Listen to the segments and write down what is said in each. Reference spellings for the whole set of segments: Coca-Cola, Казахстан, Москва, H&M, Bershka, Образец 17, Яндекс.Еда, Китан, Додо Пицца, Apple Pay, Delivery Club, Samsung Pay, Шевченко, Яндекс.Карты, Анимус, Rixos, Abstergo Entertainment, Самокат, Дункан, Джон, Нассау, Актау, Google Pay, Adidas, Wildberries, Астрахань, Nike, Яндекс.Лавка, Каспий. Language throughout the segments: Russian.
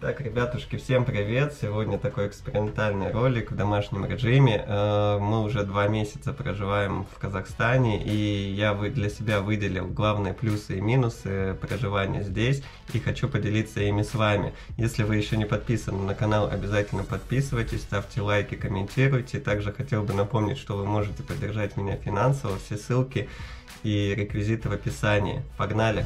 Итак, ребятушки, всем привет! Сегодня такой экспериментальный ролик в домашнем режиме. Мы уже 2 месяца проживаем в Казахстане, и я для себя выделил главные плюсы и минусы проживания здесь, и хочу поделиться ими с вами. Если вы еще не подписаны на канал, обязательно подписывайтесь, ставьте лайки, комментируйте. Также хотел бы напомнить, что вы можете поддержать меня финансово. Все ссылки и реквизиты в описании. Погнали!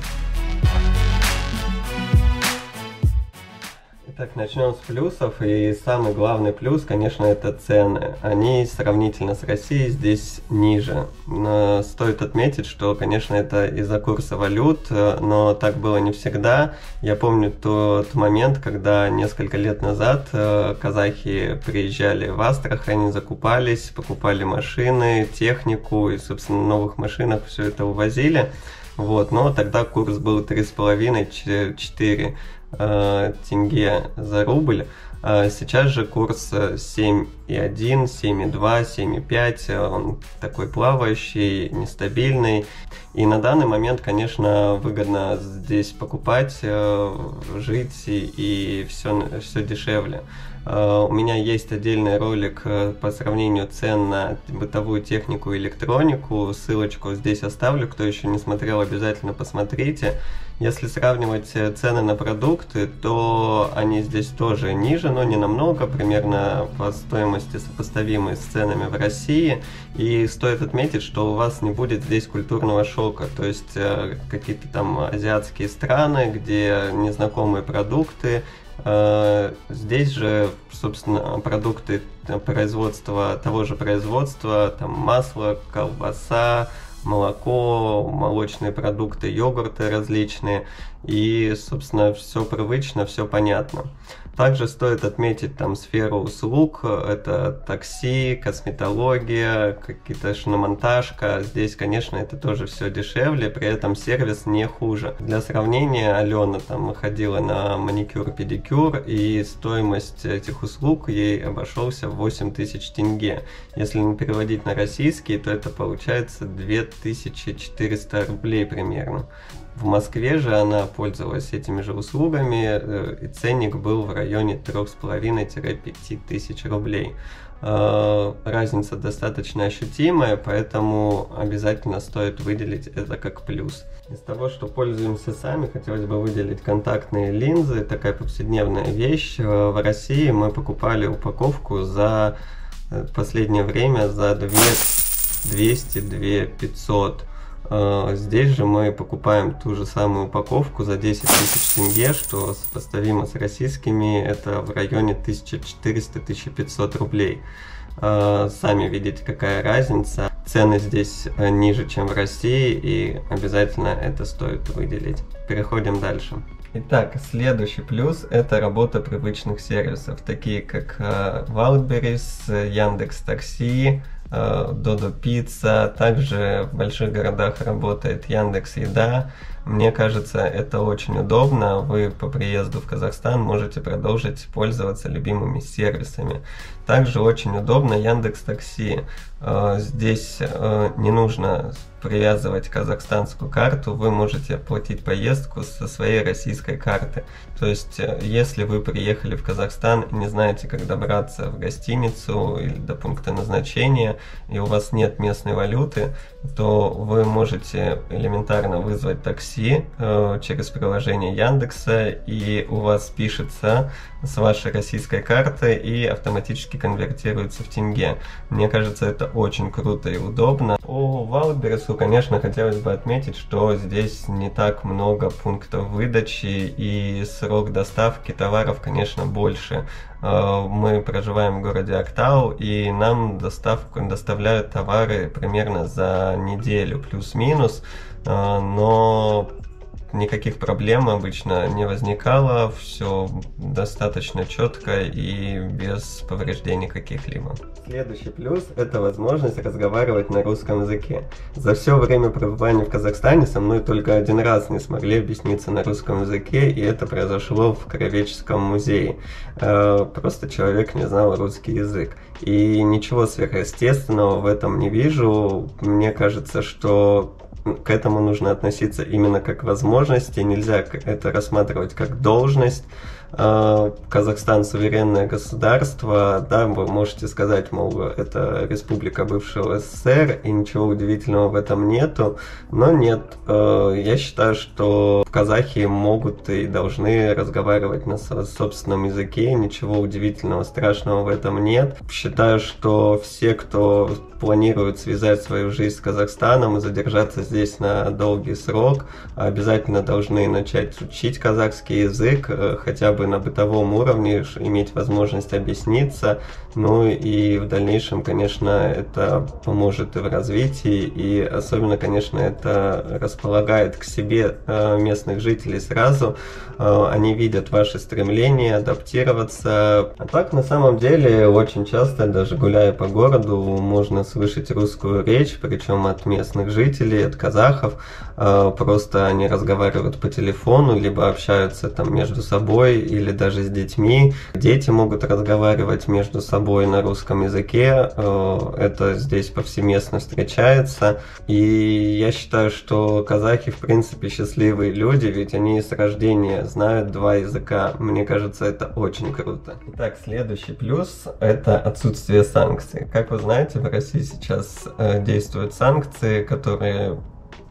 Итак, начнем с плюсов, и самый главный плюс, конечно, это цены. Они сравнительно с Россией здесь ниже. Но стоит отметить, что, конечно, это из-за курса валют, но так было не всегда. Я помню тот момент, когда несколько лет назад казахи приезжали в Астрахань, закупались, покупали машины, технику и, собственно, на новых машинах все это увозили. Вот, но тогда курс был 3,5-4 тенге за рубль. Сейчас же курс 7,1, 7,2, 7,5, он такой плавающий, нестабильный. И на данный момент, конечно, выгодно здесь покупать, жить, и все дешевле. У меня есть отдельный ролик по сравнению цен на бытовую технику и электронику. Ссылочку здесь оставлю, кто еще не смотрел, обязательно посмотрите. Если сравнивать цены на продукты, то они здесь тоже ниже, но не намного, примерно по стоимости сопоставимые с ценами в России. И стоит отметить, что у вас не будет здесь культурного шока, то есть какие-то там азиатские страны, где незнакомые продукты. Здесь же, собственно, продукты производства того же производства, там масло, колбаса, молоко, молочные продукты, йогурты различные, и, собственно, все привычно, все понятно. Также стоит отметить там сферу услуг, это такси, косметология, какие-то шиномонтажка. Здесь, конечно, это тоже все дешевле, при этом сервис не хуже. Для сравнения, Алена там выходила на маникюр-педикюр, и стоимость этих услуг ей обошелся 8000 тенге. Если не переводить на российские, то это получается 2400 рублей примерно. В Москве же она пользовалась этими же услугами, и ценник был в районе 3,5-5 тысяч рублей. Разница достаточно ощутимая, поэтому обязательно стоит выделить это как плюс. Из того, что пользуемся сами, хотелось бы выделить контактные линзы, такая повседневная вещь. В России мы покупали упаковку за последнее время за 2200-2500. Здесь же мы покупаем ту же самую упаковку за 10 тысяч тенге, что сопоставимо с российскими, это в районе 1400-1500 рублей. Сами видите, какая разница. Цены здесь ниже, чем в России, и обязательно это стоит выделить. Переходим дальше. Итак, следующий плюс – это работа привычных сервисов, такие как Wildberries, Яндекс Такси, Додо Пицца, также в больших городах работает Яндекс.Еда. Мне кажется, это очень удобно. Вы по приезду в Казахстан можете продолжить пользоваться любимыми сервисами. Также очень удобно Яндекс Такси. Здесь не нужно привязывать казахстанскую карту, вы можете оплатить поездку со своей российской карты. То есть, если вы приехали в Казахстан и не знаете, как добраться в гостиницу или до пункта назначения, и у вас нет местной валюты, то вы можете элементарно вызвать такси через приложение Яндекса, и у вас пишется с вашей российской карты и автоматически конвертируется в тенге. Мне кажется, это очень круто и удобно. О Wildberries, конечно, хотелось бы отметить, что здесь не так много пунктов выдачи, и срок доставки товаров, конечно, больше. Мы проживаем в городе Актау, и нам доставляют товары примерно за неделю, плюс-минус, но никаких проблем обычно не возникало, все достаточно четко и без повреждений каких-либо. Следующий плюс – это возможность разговаривать на русском языке. За все время пребывания в Казахстане со мной только один раз не смогли объясниться на русском языке, и это произошло в Краеведческом музее. Просто человек не знал русский язык. И ничего сверхъестественного в этом не вижу. Мне кажется, что к этому нужно относиться именно как к возможности, нельзя это рассматривать как должность. Казахстан — суверенное государство, да, вы можете сказать, мол, это республика бывшего СССР, и ничего удивительного в этом нету, но нет, я считаю, что казахи могут и должны разговаривать на собственном языке, ничего удивительного, страшного в этом нет. Считаю, что все, кто планирует связать свою жизнь с Казахстаном и задержаться здесь на долгий срок, обязательно должны начать учить казахский язык, хотя бы на бытовом уровне, иметь возможность объясниться, ну и в дальнейшем, конечно, это поможет и в развитии, и особенно, конечно, это располагает к себе местных жителей сразу, они видят ваши стремления адаптироваться. А так, на самом деле, очень часто, даже гуляя по городу, можно слышать русскую речь, причем от местных жителей, от казахов, просто они разговаривают по телефону, либо общаются там между собой, или даже с детьми. Дети могут разговаривать между собой на русском языке, это здесь повсеместно встречается. И я считаю, что казахи, в принципе, счастливые люди, ведь они с рождения знают два языка. Мне кажется, это очень круто. Итак, следующий плюс – это отсутствие санкций. Как вы знаете, в России сейчас действуют санкции, которые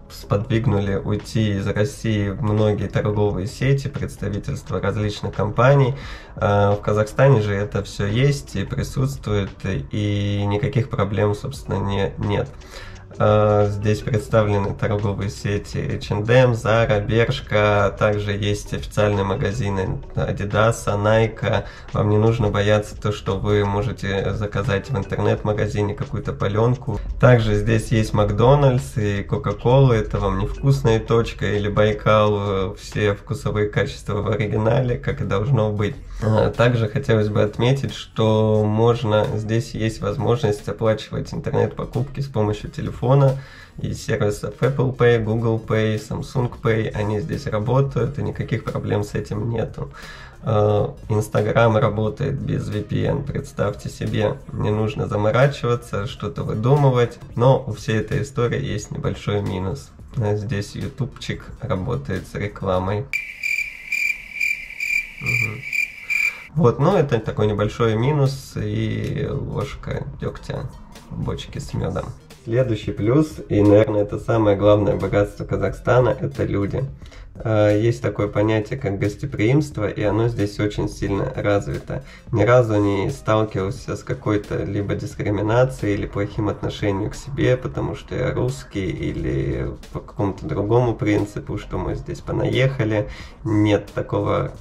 сподвигнули уйти из России многие торговые сети, представительства различных компаний. В Казахстане же это все есть и присутствует, и никаких проблем, собственно, нет. Здесь представлены торговые сети H&M, Zara, Bershka, также есть официальные магазины Adidas, Nike. Вам не нужно бояться то, что вы можете заказать в интернет-магазине какую-то паленку. Также здесь есть Макдональдс и Coca-Cola, это вам не «Вкусная точка» или «Байкал», все вкусовые качества в оригинале, как и должно быть. Также хотелось бы отметить, что можно, здесь есть возможность оплачивать интернет-покупки с помощью телефона, и сервисов Apple Pay, Google Pay, Samsung Pay, они здесь работают, и никаких проблем с этим нету. Инстаграм работает без VPN, представьте себе, не нужно заморачиваться, что-то выдумывать, но у всей этой истории есть небольшой минус. Здесь ютубчик работает с рекламой. Вот, но это такой небольшой минус и ложка дегтя в бочке с медом. Следующий плюс, и, наверное, это самое главное богатство Казахстана, это люди. Есть такое понятие, как гостеприимство, и оно здесь очень сильно развито. Ни разу не сталкивался с какой-то либо дискриминацией или плохим отношением к себе, потому что я русский, или по какому-то другому принципу, что мы здесь понаехали. Нет, такого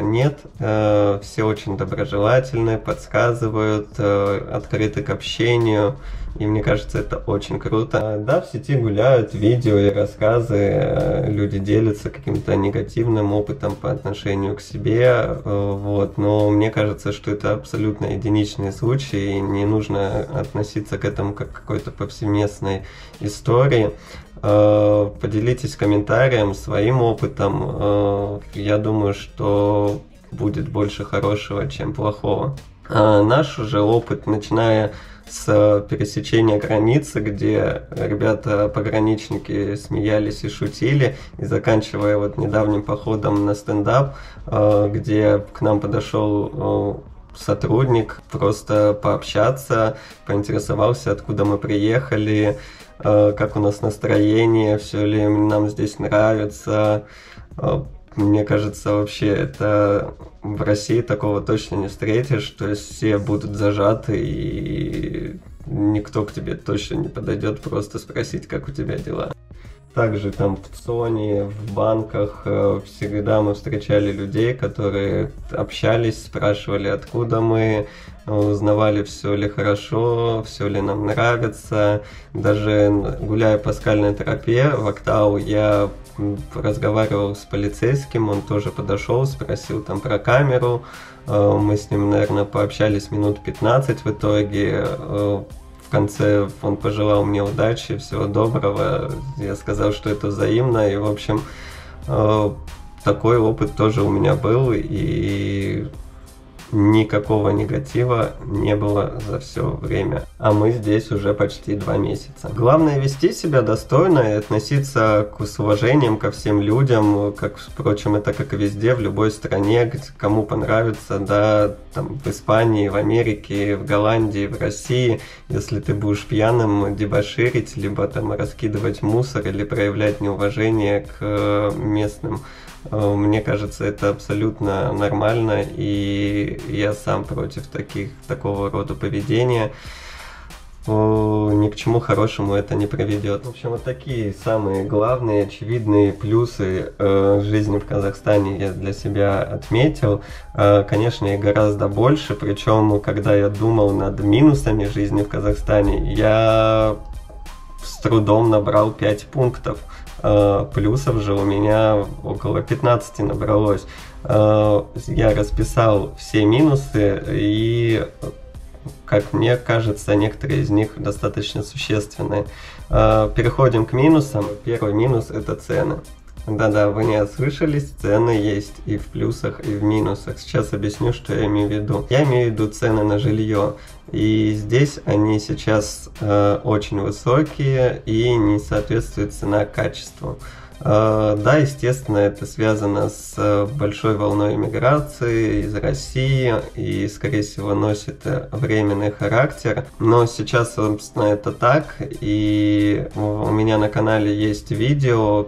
нет. Все очень доброжелательны, подсказывают, открыты к общению, и мне кажется, это очень круто. Да, в сети гуляют видео и рассказы, люди делятся каким-то негативным опытом по отношению к себе, вот, но мне кажется, что это абсолютно единичный случай, и не нужно относиться к этому как к какой-то повсеместной истории. Поделитесь комментарием, своим опытом, я думаю, что будет больше хорошего, чем плохого. Наш же опыт, начиная с пересечения границы, где ребята-пограничники смеялись и шутили, и заканчивая вот недавним походом на стендап, где к нам подошел сотрудник, просто пообщаться, поинтересовался, откуда мы приехали, как у нас настроение, все ли нам здесь нравится. Мне кажется, вообще это в России такого точно не встретишь, то есть все будут зажаты и никто к тебе точно не подойдет просто спросить, как у тебя дела. Также там в ЦОНе, в банках всегда мы встречали людей, которые общались, спрашивали, откуда мы, узнавали, все ли хорошо, все ли нам нравится. Даже гуляя по скальной тропе в Актау, я разговаривал с полицейским, он тоже подошел, спросил там про камеру. Мы с ним, наверное, пообщались минут 15 в итоге. В конце он пожелал мне удачи, всего доброго. Я сказал, что это взаимно. И, в общем, такой опыт тоже у меня был. И никакого негатива не было за все время. А мы здесь уже почти 2 месяца. Главное вести себя достойно и относиться с уважением ко всем людям, как, впрочем, это как и везде, в любой стране, кому понравится, да, там, в Испании, в Америке, в Голландии, в России, если ты будешь пьяным дебоширить, либо там раскидывать мусор или проявлять неуважение к местным, мне кажется, это абсолютно нормально, и я сам против такого рода поведения. Ни к чему хорошему это не приведет. В общем, вот такие самые главные, очевидные плюсы жизни в Казахстане я для себя отметил. Конечно, их гораздо больше, причем, когда я думал над минусами жизни в Казахстане, я с трудом набрал 5 пунктов. Плюсов же у меня около 15 набралось. Я расписал все минусы, и, как мне кажется, некоторые из них достаточно существенные. Переходим к минусам. Первый минус — это цены. Да-да, вы не ослышались, цены есть и в плюсах, и в минусах. Сейчас объясню, что я имею в виду. Я имею в виду цены на жилье. И здесь они сейчас очень высокие и не соответствует цена качеству. Да, естественно, это связано с большой волной миграции из России и, скорее всего, носит временный характер. Но сейчас, собственно, это так, и у меня на канале есть видео,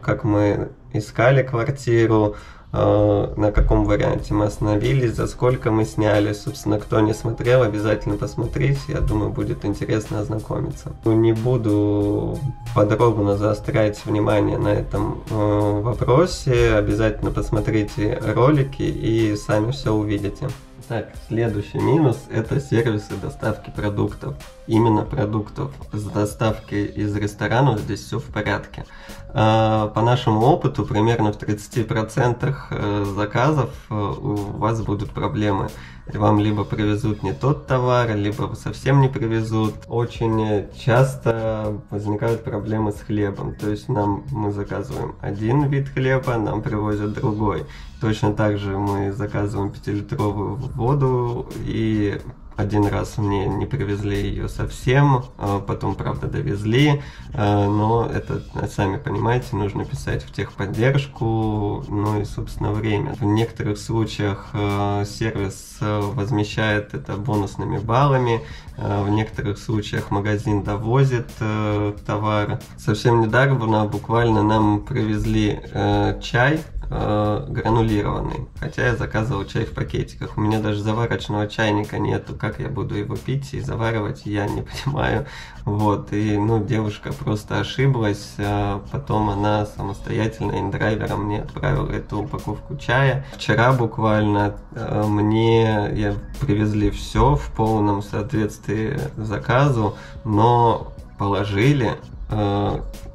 как мы искали квартиру, на каком варианте мы остановились, за сколько мы сняли. Собственно, кто не смотрел, обязательно посмотрите, я думаю, будет интересно ознакомиться. Не буду подробно заострять внимание на этом вопросе, обязательно посмотрите ролики и сами все увидите. Так, следующий минус — это сервисы доставки продуктов. Именно продуктов. С доставкой из ресторанов здесь все в порядке. По нашему опыту, примерно в 30% заказов у вас будут проблемы. Вам либо привезут не тот товар, либо совсем не привезут. Очень часто возникают проблемы с хлебом. То есть мы заказываем один вид хлеба, нам привозят другой. Точно так же мы заказываем 5-литровую воду, и один раз мне не привезли ее совсем, потом, правда, довезли, но это, сами понимаете, нужно писать в техподдержку, ну и, собственно, время. В некоторых случаях сервис возмещает это бонусными баллами, в некоторых случаях магазин довозит товар. Совсем недавно буквально нам привезли чай, гранулированный, хотя я заказывал чай в пакетиках. У меня даже заварочного чайника нету, как я буду его пить и заваривать, я не понимаю. Вот, и, ну, девушка просто ошиблась, потом она самостоятельно индрайвером мне отправила эту упаковку чая. Вчера буквально мне привезли все в полном соответствии заказу, но положили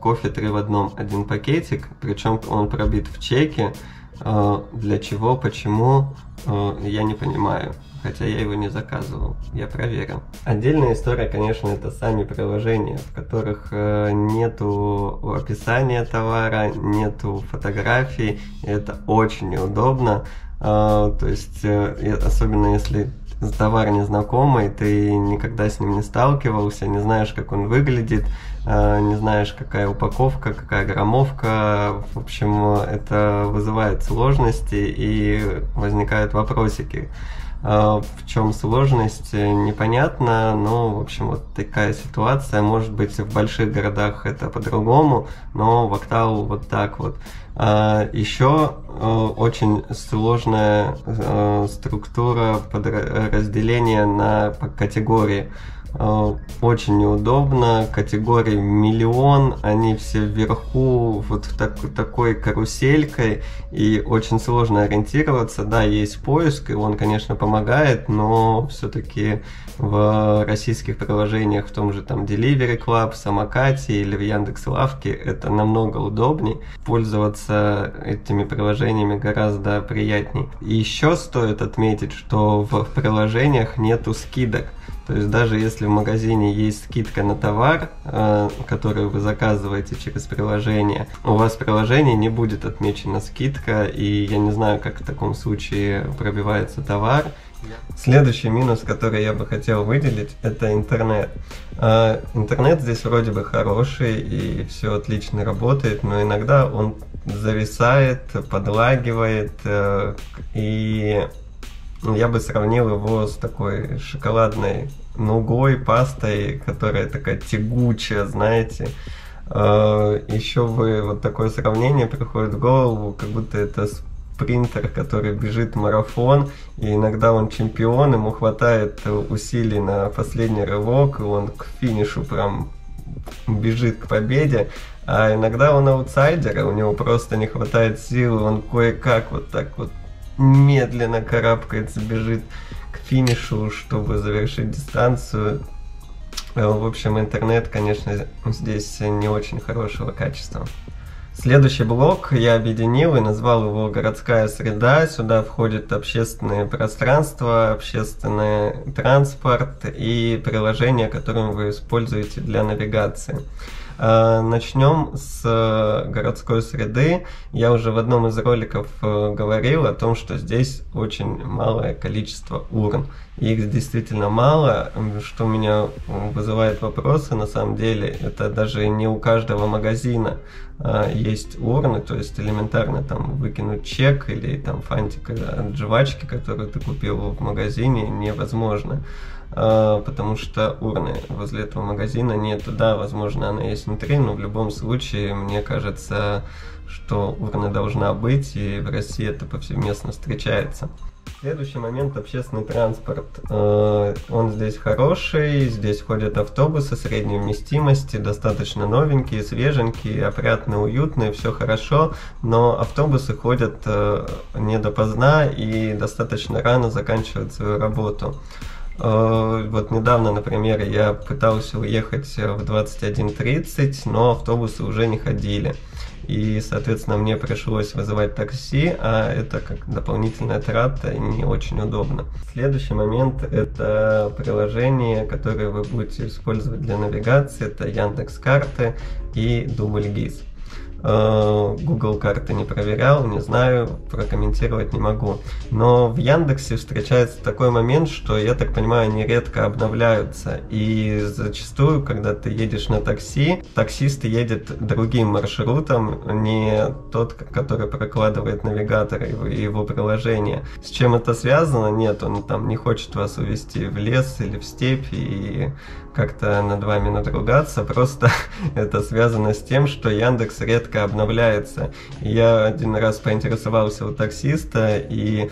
кофе 3 в 1, один пакетик, причем он пробит в чеке. Для чего, почему, я не понимаю, хотя я его не заказывал, я проверил. Отдельная история, конечно, это сами приложения, в которых нету описания товара, нету фотографий, это очень неудобно, то есть, особенно если товар незнакомый, ты никогда с ним не сталкивался, не знаешь, как он выглядит, не знаешь, какая упаковка, какая граммовка. В общем, это вызывает сложности и возникают вопросики. В чем сложность, непонятно, но, в общем, вот такая ситуация. Может быть, в больших городах это по-другому, но в Актау вот так вот. Еще очень сложная структура разделения на категории. Очень неудобно, категорий миллион, они все вверху, вот такой каруселькой, и очень сложно ориентироваться. Да, есть поиск, и он, конечно, помогает, но все-таки в российских приложениях, в том же там Delivery Club, Самокате или в Яндекс.Лавке, это намного удобней. Пользоваться этими приложениями гораздо приятней. И еще стоит отметить, что в приложениях нету скидок. То есть даже если в магазине есть скидка на товар, который вы заказываете через приложение, у вас в приложении не будет отмечена скидка, и я не знаю, как в таком случае пробивается товар. Следующий минус, который я бы хотел выделить, это интернет. Интернет здесь вроде бы хороший и все отлично работает, но иногда он зависает, подлагивает, и я бы сравнил его с такой шоколадной нугой, пастой, которая такая тягучая, знаете. Еще бы вот такое сравнение приходит в голову, как будто это спринтер, который бежит марафон, и иногда он чемпион, ему хватает усилий на последний рывок, и он к финишу прям бежит к победе. А иногда он аутсайдер, и у него просто не хватает сил, он кое-как вот так вот медленно карабкается, бежит к финишу, чтобы завершить дистанцию. В общем, интернет, конечно, здесь не очень хорошего качества. Следующий блок я объединил и назвал его «Городская среда». Сюда входят общественные пространства, общественный транспорт и приложения, которые вы используете для навигации. Начнем с городской среды. Я уже в одном из роликов говорил о том, что здесь очень малое количество урн. Их действительно мало, что меня вызывает вопросы. На самом деле, это даже не у каждого магазина есть урны. То есть элементарно там выкинуть чек или там фантик от жвачки, которую ты купил в магазине, невозможно. Потому что урны возле этого магазина нет. Да, возможно, она есть внутри, но в любом случае, мне кажется, что урна должна быть, и в России это повсеместно встречается. Следующий момент – общественный транспорт. Он здесь хороший, здесь ходят автобусы средней вместимости, достаточно новенькие, свеженькие, опрятные, уютные, все хорошо, но автобусы ходят недопоздна и достаточно рано заканчивают свою работу. Вот недавно, например, я пытался уехать в 21:30, но автобусы уже не ходили. И, соответственно, мне пришлось вызывать такси, а это как дополнительная трата, не очень удобно. Следующий момент – это приложение, которое вы будете использовать для навигации. Это Яндекс.Карты и 2ГИС. Google карты не проверял, не знаю, прокомментировать не могу. Но в Яндексе встречается такой момент, что, я так понимаю, они редко обновляются. И зачастую, когда ты едешь на такси, таксист едет другим маршрутом, не тот, который прокладывает навигатор и его приложение. С чем это связано? Нет, он там не хочет вас увезти в лес или в степь и как-то над вами надругаться. Просто это связано с тем, что Яндекс редко обновляется. Я один раз поинтересовался у таксиста, и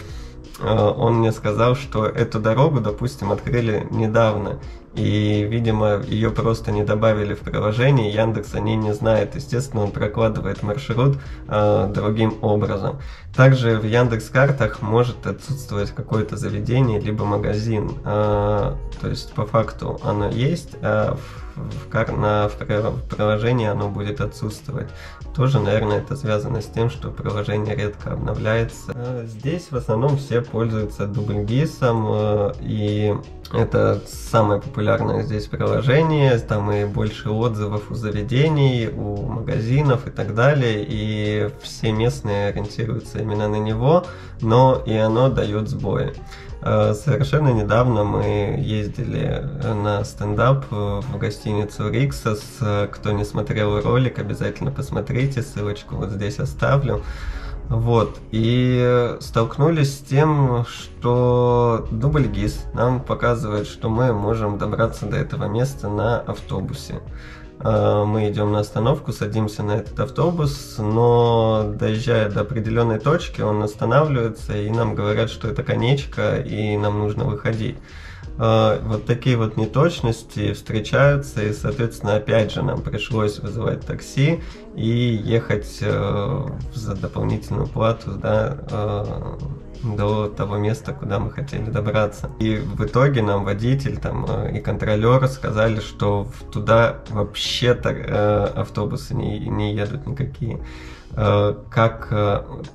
он мне сказал, что эту дорогу, допустим, открыли недавно, и, видимо, ее просто не добавили в приложение, Яндекс о ней не знает. Естественно, он прокладывает маршрут другим образом. Также в Яндекс.Картах может отсутствовать какое-то заведение, либо магазин. То есть, по факту оно есть, а в приложении оно будет отсутствовать. Тоже, наверное, это связано с тем, что приложение редко обновляется. Здесь в основном все пользуются 2ГИСом, и это самое популярное здесь приложение. Там и больше отзывов у заведений, у магазинов и так далее, и все местные ориентируются именно на него, но и оно дает сбои. Совершенно недавно мы ездили на стендап в гостиницу Rixos. Кто не смотрел ролик, обязательно посмотрите, ссылочку вот здесь оставлю. Вот, и столкнулись с тем, что 2ГИС нам показывает, что мы можем добраться до этого места на автобусе. Мы идем на остановку, садимся на этот автобус, но доезжая до определенной точки, он останавливается, и нам говорят, что это конечка, и нам нужно выходить. Вот такие вот неточности встречаются, и, соответственно, опять же нам пришлось вызывать такси и ехать за дополнительную плату, да, до того места, куда мы хотели добраться. И в итоге нам водитель там, и контролер сказали, что туда вообще-то автобусы не едут никакие. Как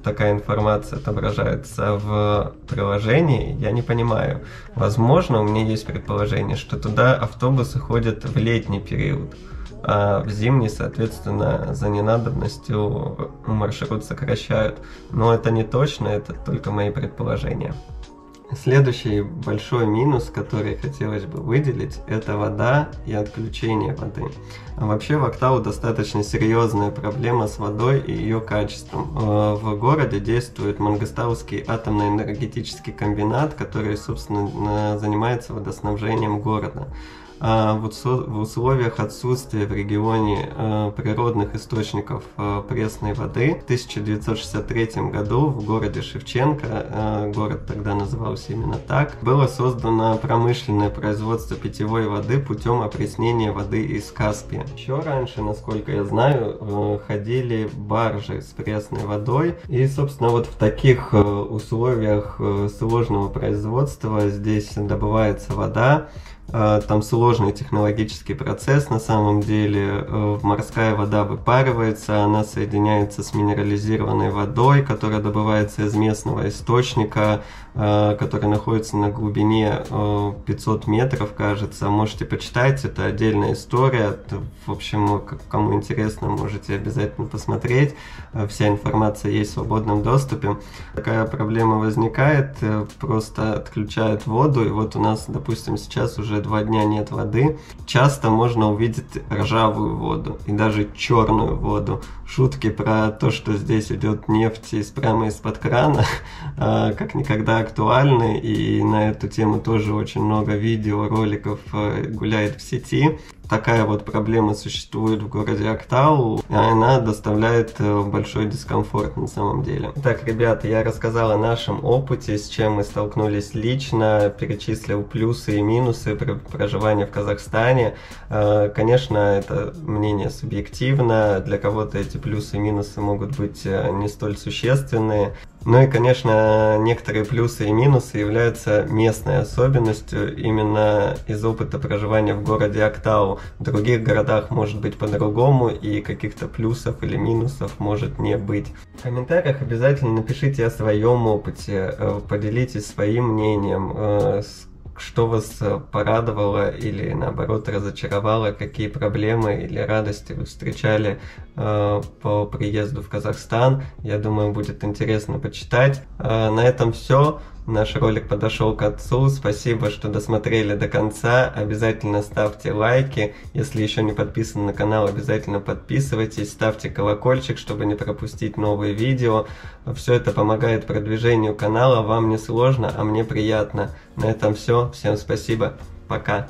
такая информация отображается в приложении, я не понимаю. Возможно, у меня есть предположение, что туда автобусы ходят в летний период, а в зимний, соответственно, за ненадобностью маршрут сокращают. Но это не точно, это только мои предположения. Следующий большой минус, который хотелось бы выделить, это вода и отключение воды. Вообще в Актау достаточно серьезная проблема с водой и ее качеством. В городе действует Мангистауский атомно-энергетический комбинат, который, собственно, занимается водоснабжением города. В условиях отсутствия в регионе природных источников пресной воды в 1963 году в городе Шевченко, город тогда назывался именно так, было создано промышленное производство питьевой воды путем опреснения воды из Каспия. Еще раньше, насколько я знаю, ходили баржи с пресной водой, и, собственно, вот в таких условиях сложного производства здесь добывается вода. Там сложный технологический процесс на самом деле. Морская вода выпаривается, она соединяется с минерализированной водой, которая добывается из местного источника, который находится на глубине 500 метров, кажется. Можете почитать, это отдельная история. В общем, кому интересно, можете обязательно посмотреть. Вся информация есть в свободном доступе. Такая проблема возникает, просто отключают воду, и вот у нас, допустим, сейчас уже 2 дня нет воды. Часто можно увидеть ржавую воду и даже черную воду. Шутки про то, что здесь идет нефть прямо из-под крана, как никогда актуальны, и на эту тему тоже очень много видео, роликов гуляет в сети. Такая вот проблема существует в городе Актау, и она доставляет большой дискомфорт на самом деле. Так, ребята, я рассказал о нашем опыте, с чем мы столкнулись лично, перечислил плюсы и минусы проживания в Казахстане. Конечно, это мнение субъективно, для кого-то эти плюсы и минусы могут быть не столь существенны. Ну и, конечно, некоторые плюсы и минусы являются местной особенностью именно из опыта проживания в городе Актау. В других городах может быть по-другому, и каких-то плюсов или минусов может не быть. В комментариях обязательно напишите о своем опыте, поделитесь своим мнением, что вас порадовало или, наоборот, разочаровало, какие проблемы или радости вы встречали по приезду в Казахстан. Я думаю, будет интересно почитать. На этом все. Наш ролик подошел к концу. Спасибо, что досмотрели до конца. Обязательно ставьте лайки. Если еще не подписаны на канал, обязательно подписывайтесь. Ставьте колокольчик, чтобы не пропустить новые видео. Все это помогает продвижению канала. Вам не сложно, а мне приятно. На этом все. Всем спасибо. Пока.